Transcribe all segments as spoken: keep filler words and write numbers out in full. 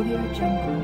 Audio Jungle.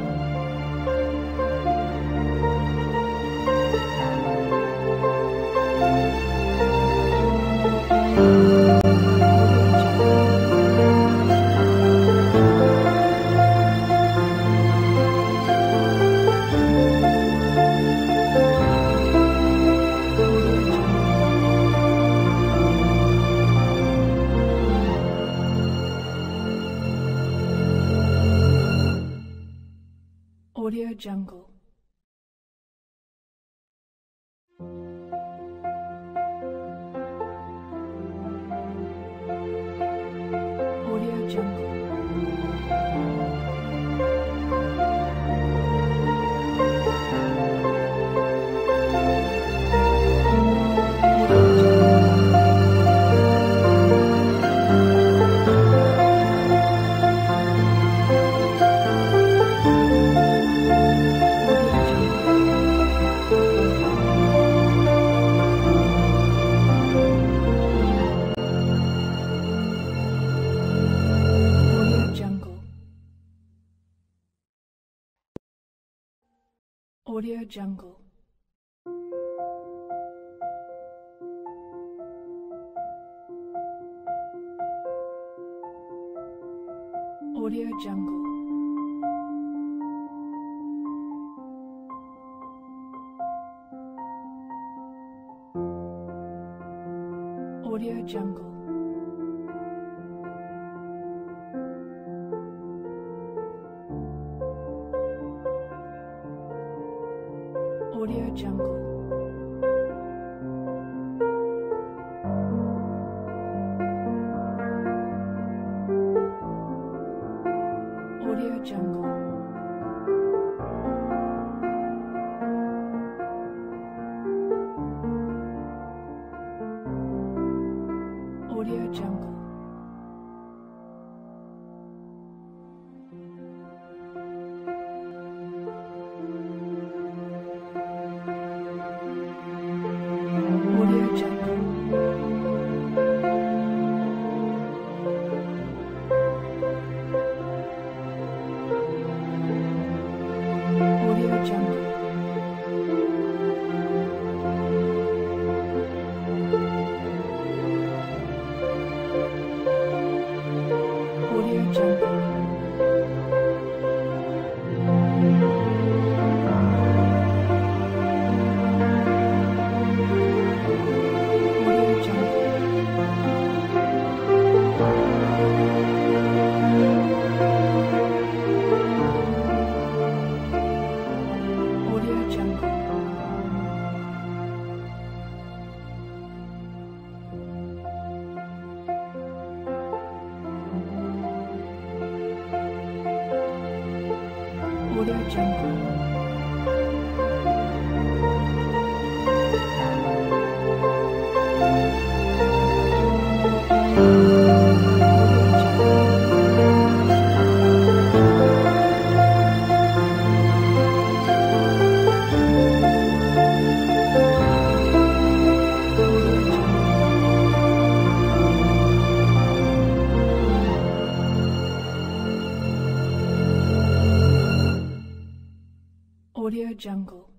Audio Jungle. Audio Jungle. Audio Jungle. Audio Jungle. Audio Jungle. Audio Jungle. Audio Jungle. Audio Jungle. Audio Jungle. Audio Jungle.